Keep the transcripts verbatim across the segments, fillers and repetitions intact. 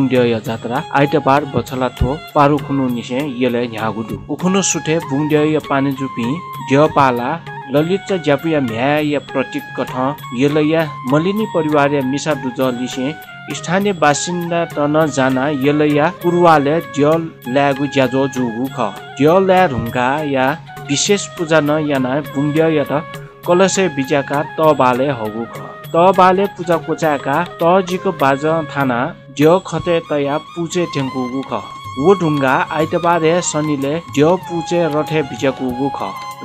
बुंडिया या जात्रा आइतबार बचला थो पारु खुनु निसे येले न्यागुदु उखुनु सुठे बुंडिया या पानी जुपी ज्या पाला ललित ज्यापिया म्या या प्रतीक कथ येले या मलिनी परिवार या मिसा दुज लिसे स्थानीय बासिन्दा तन जाना येलया पूर्वाले ज्यल ल्यागु ज्याजो जुगु ख ज्यल ल्या ढुङ्गा या विशेष पूजा न याना बुंडिया या त कलशे बिजाका तबाले हगु ख तबाले पूजा कोचाका तजिको बाज थाना ज्य खते तया पूजे ठेंगुगु ख वो ढुङ्गा आइतबारे शनिले ज्य पूजे रथे बिजाकुगु ख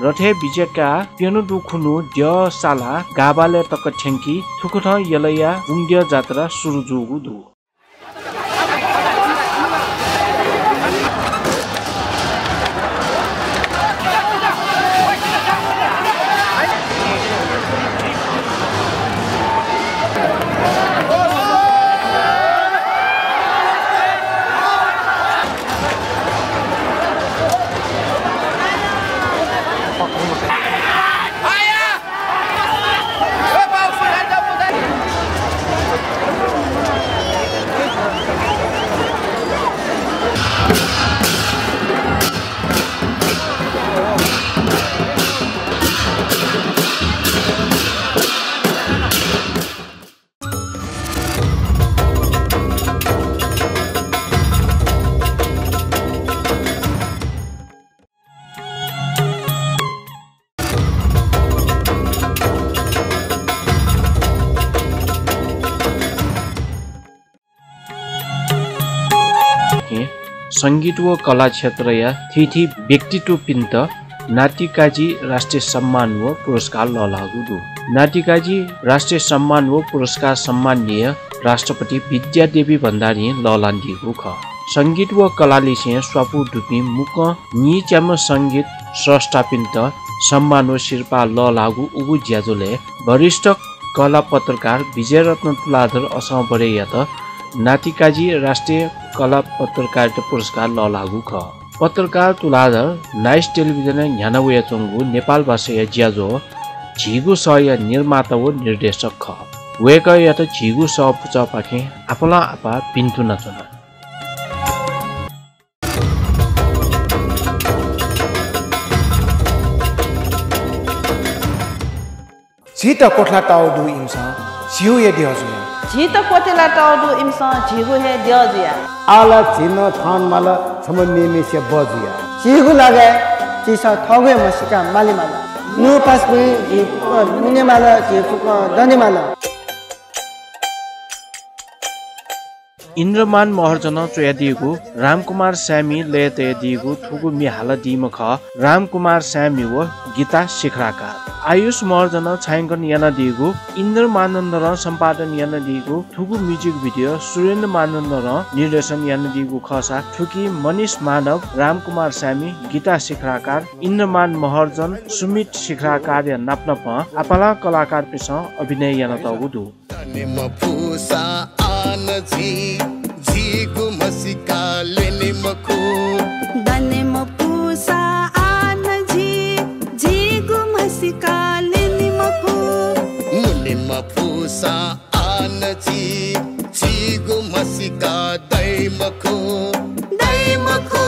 रथे बिजेका पेनु दुखुनु ज्य साला गाबाले तक ठेंकी थुकुथ यलया बुंडिया जात्रा सुरु जुगु दु संगीत व कला क्षेत्र या थिथि व्यक्तित्व पिन्त नाटिकाजी राष्ट्रिय सम्मान व पुरस्कार ललागुदु नाटिकाजी राष्ट्रिय सम्मान व पुरस्कार सम्माननीय राष्ट्रपति विद्यादेवी भण्डारी ललान्दिगु ख संगीत व कलाले से स्वापु दुपि मुक निचम संगीत स्रष्टा पिन्त सम्मान व शिल्पा ललागु उगु ज्याजोले वरिष्ठ कला पत्रकार विजयरत्न तुलाधर असमबरे या त नाटिकाजी राष्ट्रिय कला पत्रकारिता पुरस्कार ललागु ख पत्रकार तुलाधर नाइस टेलिभिजन ज्ञानवया चंगु नेपाल भाषा ज्याजो झिगु सय निर्माता व निर्देशक ख वेक या त झिगु स पुच पाखे आफला आपा पिन्तु नचन सीत कोठला ताउ दु इमसा सिउ ये दिहजु जीत कोटेला टाउडु इमसा झिगु हे दियाजिया आला झिनो थान माला समन्ने में से बजिया झिगु लागे चिसा थगे मसिका माली माला नु पास में झिगु मुने माला झिगु दने माला इन्द्रमान महर्जन चोयादिगु रामकुमार सामी लयतयदिगु थुगु मिहाला दिमख रामकुमार सामी व गीता शिखराका आयुष महर्जन छायाङ्कन यानादिगु इन्द्र मानन्द र सम्पादन यानादिगु थुगु म्युजिक भिडियो सुरेन्द्र मानन्द र निर्देशन यानादिगु खसा थुकी मनीष मानव रामकुमार सामी गीता शिखराकार इन्द्रमान महर्जन सुमित शिखराकार या नाप्नप आपला कलाकार पिस अभिनय यानातगुदु जी जी गुमसिका लेने मखू दने मपूसा आन जी जी गुमसिका लेने मखू मुने मपूसा आन जी जी गुमसिका दई मखू दई मखू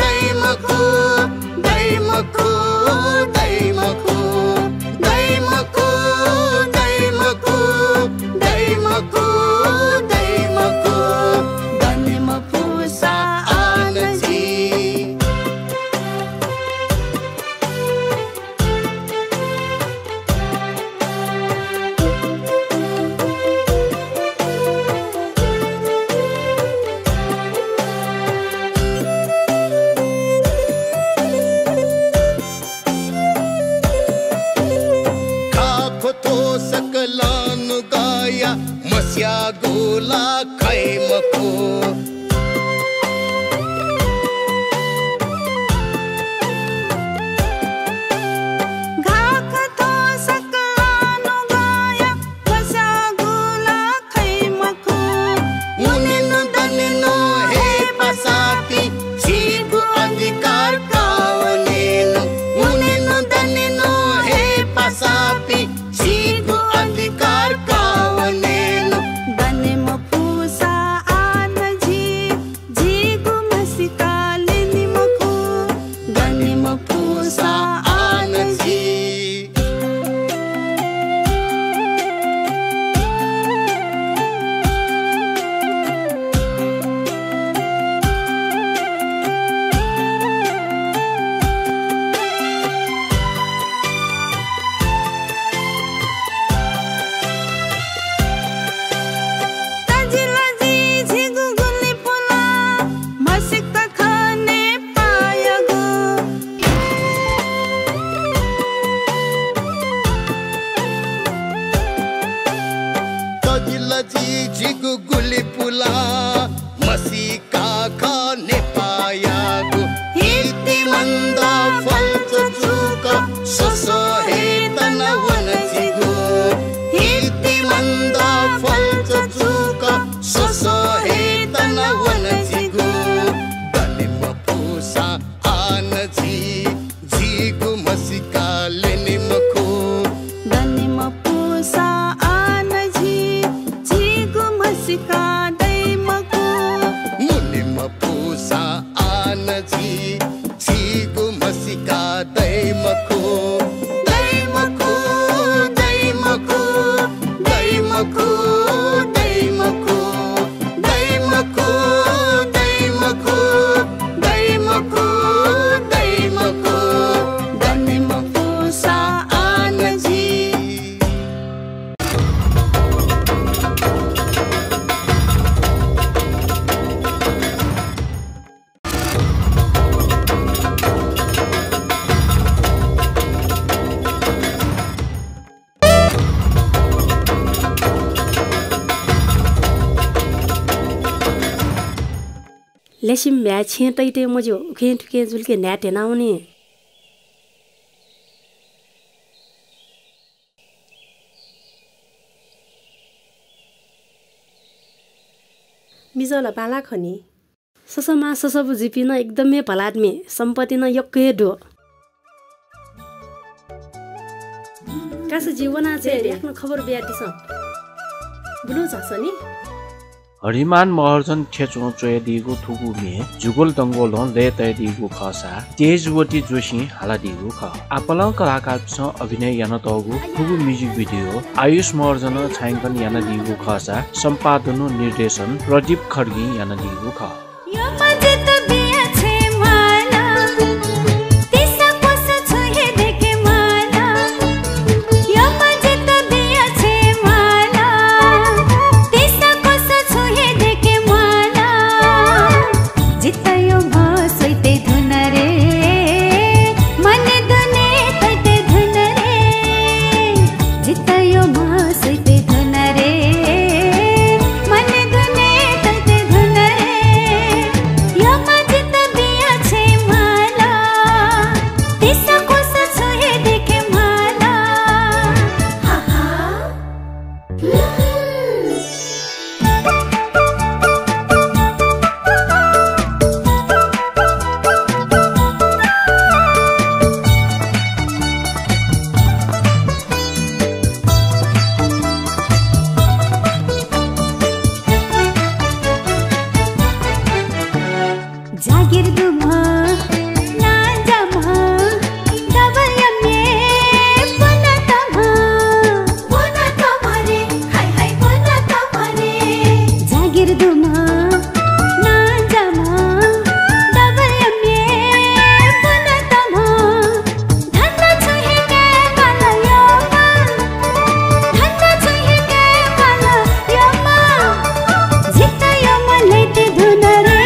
दई मखू दई मखू दई मखू दई मखू दई मखू दई मखू Dani mapusa. नजी जी गुमसिका दई मखो दई मखो दई मखो दई मखो दई मखो दई मखो दई मखो दई मखो दई मखो दई मखो सा आन जी लेशिम मैं छेंट इटे मजो खेंट के जुल के नेट ना होने मिजोला पाला खनी ससमा ससबु जिपिना एकदमै पलाद में सम्पत्ति न यक्के डो कास जीवना जे लेख्नु खबर ब्याटिस बुलो जासनी हरिमान महर्जन छेचो चोदीगु थुगु मे जुगुल दंगोलन ले तयदीगु खसा तेजवती जोशी हालादीगु ख आपलौ कलाकार छ अभिनय याना तगु थुगु म्युजिक भिडियो आयुष महर्जन छायांकन याना दीगु खसा सम्पादन निर्देशन प्रदीप खड्गी याना दीगु ख यो मजेत बिया छे माला तिसा कोस छुए देखे माला यो मजेत बिया छे माला तिसा कोस छुए देखे माला जितयो भसैते धुन रे मन धने तैते धुन रे जितयो भसैते धुन रे मन धने तैते धुन रे जागिर दुमा ना जमा दवया में बोना तमा बोना तमा रे हाय हाय बोना तमा रे जागिर दुमा ना जमा दवया में बोना तमा धन्ना छुहे के वाला योमा धन्ना छुहे के वाला योमा जिता योमा लेते धुना रे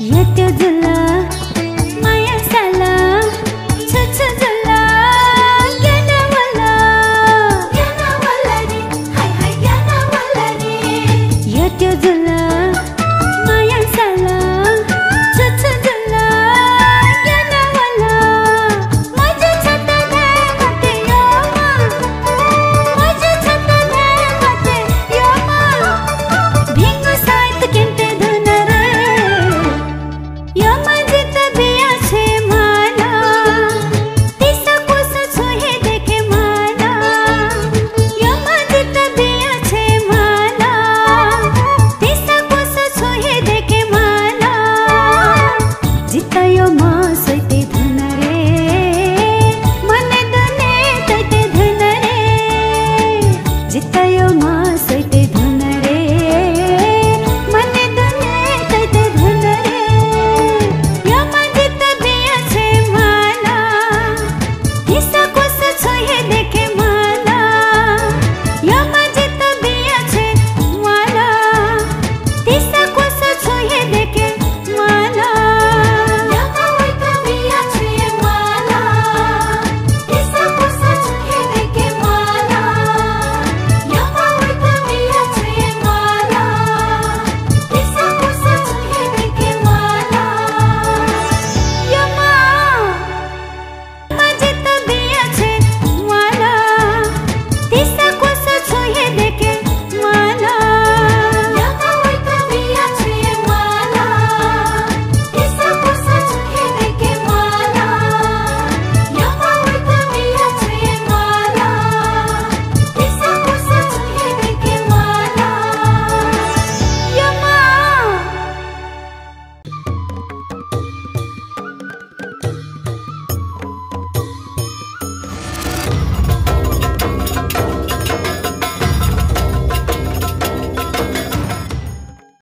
ये तो जुला